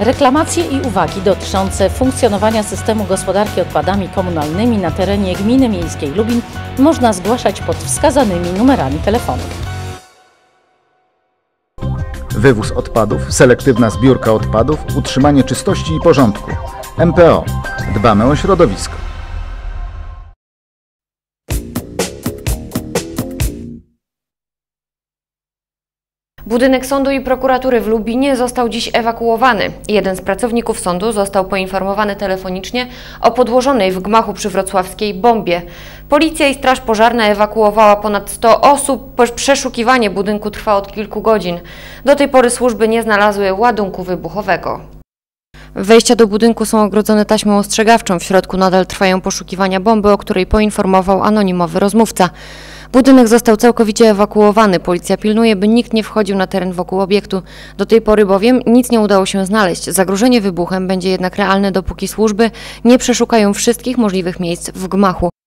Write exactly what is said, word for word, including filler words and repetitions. Reklamacje i uwagi dotyczące funkcjonowania systemu gospodarki odpadami komunalnymi na terenie Gminy Miejskiej Lubin można zgłaszać pod wskazanymi numerami telefonów. Wywóz odpadów, selektywna zbiórka odpadów, utrzymanie czystości i porządku. M P O. Dbamy o środowisko. Budynek sądu i prokuratury w Lubinie został dziś ewakuowany. Jeden z pracowników sądu został poinformowany telefonicznie o podłożonej w gmachu przy Wrocławskiej bombie. Policja i straż pożarna ewakuowała ponad sto osób. Przeszukiwanie budynku trwa od kilku godzin. Do tej pory służby nie znalazły ładunku wybuchowego. Wejścia do budynku są ogrodzone taśmą ostrzegawczą. W środku nadal trwają poszukiwania bomby, o której poinformował anonimowy rozmówca. Budynek został całkowicie ewakuowany. Policja pilnuje, by nikt nie wchodził na teren wokół obiektu. Do tej pory bowiem nic nie udało się znaleźć. Zagrożenie wybuchem będzie jednak realne, dopóki służby nie przeszukają wszystkich możliwych miejsc w gmachu.